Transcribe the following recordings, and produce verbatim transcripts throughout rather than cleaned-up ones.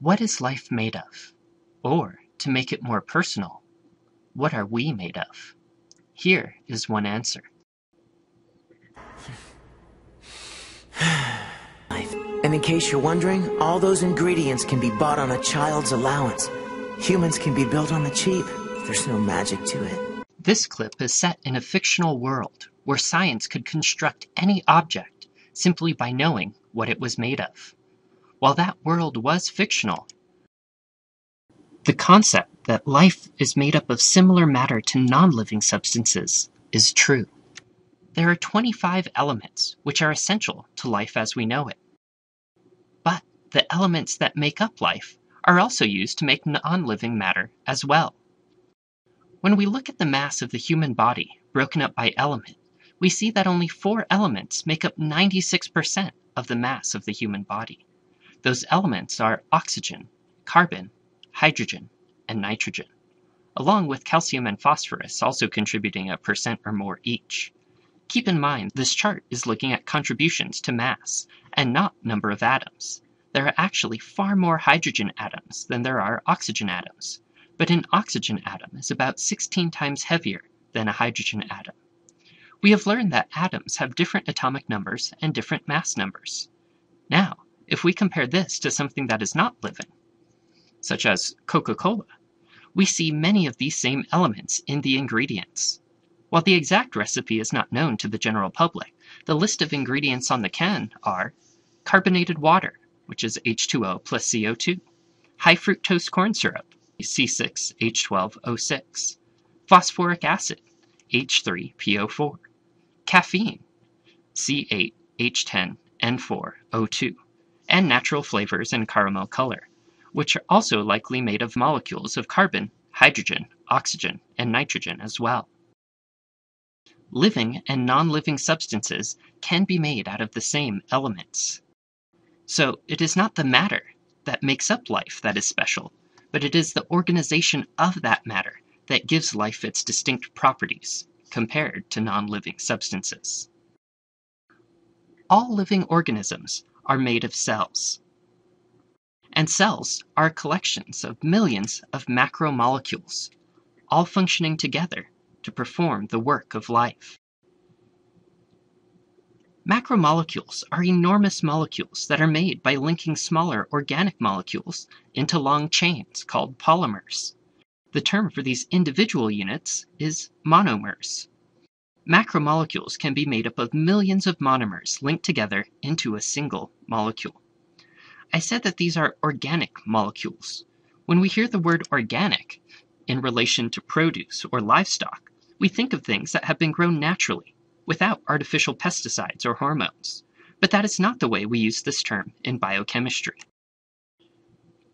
What is life made of? Or, to make it more personal, what are we made of? Here is one answer. And in case you're wondering, all those ingredients can be bought on a child's allowance. Humans can be built on the cheap. There's no magic to it. This clip is set in a fictional world where science could construct any object simply by knowing what it was made of. While that world was fictional, the concept that life is made up of similar matter to non-living substances is true. There are twenty-five elements which are essential to life as we know it. But the elements that make up life are also used to make non-living matter as well. When we look at the mass of the human body broken up by element, we see that only four elements make up ninety-six percent of the mass of the human body. Those elements are oxygen, carbon, hydrogen, and nitrogen, along with calcium and phosphorus also contributing a percent or more each. Keep in mind, this chart is looking at contributions to mass, and not number of atoms. There are actually far more hydrogen atoms than there are oxygen atoms, but an oxygen atom is about sixteen times heavier than a hydrogen atom. We have learned that atoms have different atomic numbers and different mass numbers. Now, if we compare this to something that is not living, such as Coca-Cola, we see many of these same elements in the ingredients. While the exact recipe is not known to the general public, the list of ingredients on the can are carbonated water, which is H two O plus C O two, high fructose corn syrup, C six H twelve O six, phosphoric acid, H three P O four, caffeine, C eight H ten N four O two, and natural flavors and caramel color, which are also likely made of molecules of carbon, hydrogen, oxygen, and nitrogen as well. Living and non-living substances can be made out of the same elements. So it is not the matter that makes up life that is special, but it is the organization of that matter that gives life its distinct properties compared to non-living substances. All living organisms are made of cells. And cells are collections of millions of macromolecules, all functioning together to perform the work of life. Macromolecules are enormous molecules that are made by linking smaller organic molecules into long chains called polymers. The term for these individual units is monomers. Macromolecules can be made up of millions of monomers linked together into a single molecule. I said that these are organic molecules. When we hear the word organic in relation to produce or livestock, we think of things that have been grown naturally, without artificial pesticides or hormones. But that is not the way we use this term in biochemistry.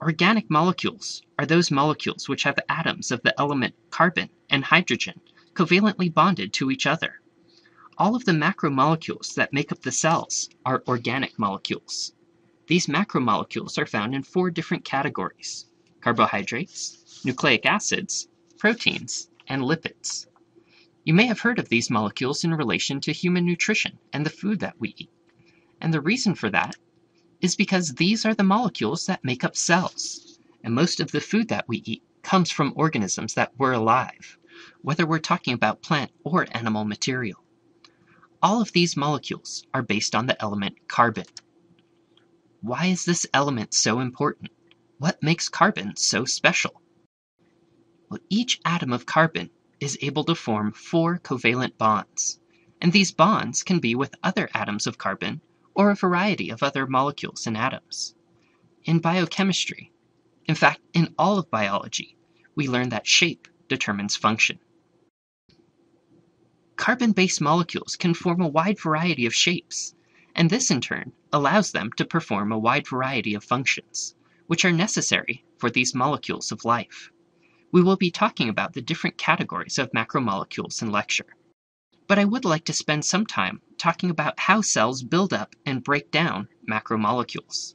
Organic molecules are those molecules which have atoms of the element carbon and hydrogen covalently bonded to each other. All of the macromolecules that make up the cells are organic molecules. These macromolecules are found in four different categories: carbohydrates, nucleic acids, proteins, and lipids. You may have heard of these molecules in relation to human nutrition and the food that we eat. And the reason for that is because these are the molecules that make up cells. And most of the food that we eat comes from organisms that were alive, whether we're talking about plant or animal material. All of these molecules are based on the element carbon. Why is this element so important? What makes carbon so special? Well, each atom of carbon is able to form four covalent bonds, and these bonds can be with other atoms of carbon or a variety of other molecules and atoms. In biochemistry, in fact, in all of biology, we learn that shape determines function. Carbon-based molecules can form a wide variety of shapes, and this in turn allows them to perform a wide variety of functions, which are necessary for these molecules of life. We will be talking about the different categories of macromolecules in lecture. But I would like to spend some time talking about how cells build up and break down macromolecules.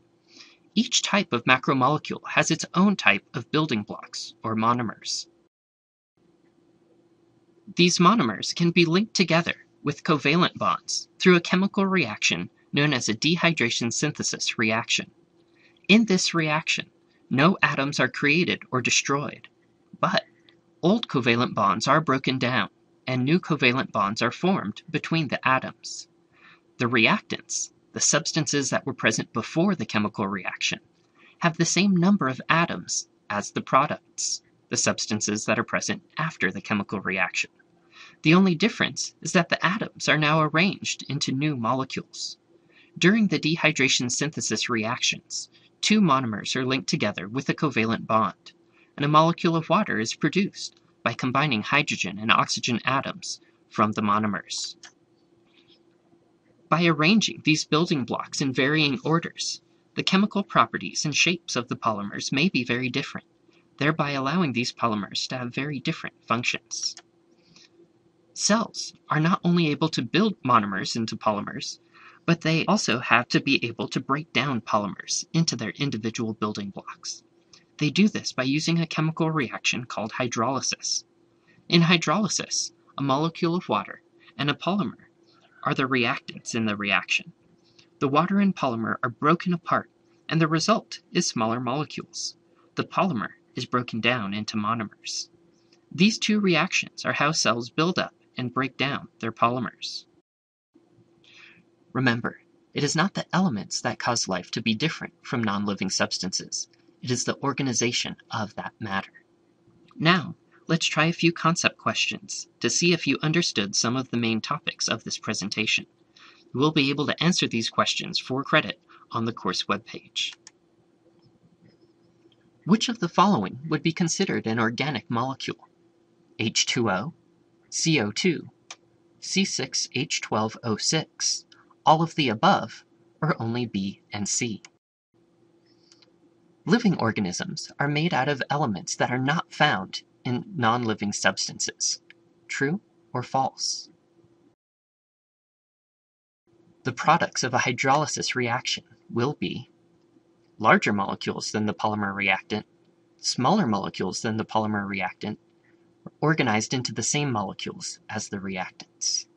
Each type of macromolecule has its own type of building blocks, or monomers. These monomers can be linked together with covalent bonds through a chemical reaction known as a dehydration synthesis reaction. In this reaction, No atoms are created or destroyed, but old covalent bonds are broken down and new covalent bonds are formed between the atoms. The reactants, the substances that were present before the chemical reaction, have the same number of atoms as the products, the substances that are present after the chemical reaction. The only difference is that the atoms are now arranged into new molecules. During the dehydration synthesis reactions, two monomers are linked together with a covalent bond, and a molecule of water is produced by combining hydrogen and oxygen atoms from the monomers. By arranging these building blocks in varying orders, the chemical properties and shapes of the polymers may be very different, thereby allowing these polymers to have very different functions. Cells are not only able to build monomers into polymers, but they also have to be able to break down polymers into their individual building blocks. They do this by using a chemical reaction called hydrolysis. In hydrolysis, a molecule of water and a polymer are the reactants in the reaction. The water and polymer are broken apart, and the result is smaller molecules. The polymer is broken down into monomers. These two reactions are how cells build up and break down their polymers. Remember, it is not the elements that cause life to be different from non-living substances. It is the organization of that matter. Now, let's try a few concept questions to see if you understood some of the main topics of this presentation. You will be able to answer these questions for credit on the course webpage. Which of the following would be considered an organic molecule? H two O, C O two, C six H twelve O six, all of the above, or only B and C? Living organisms are made out of elements that are not found in non-living substances. True or false? The products of a hydrolysis reaction will be larger molecules than the polymer reactant, smaller molecules than the polymer reactant, organized into the same molecules as the reactants.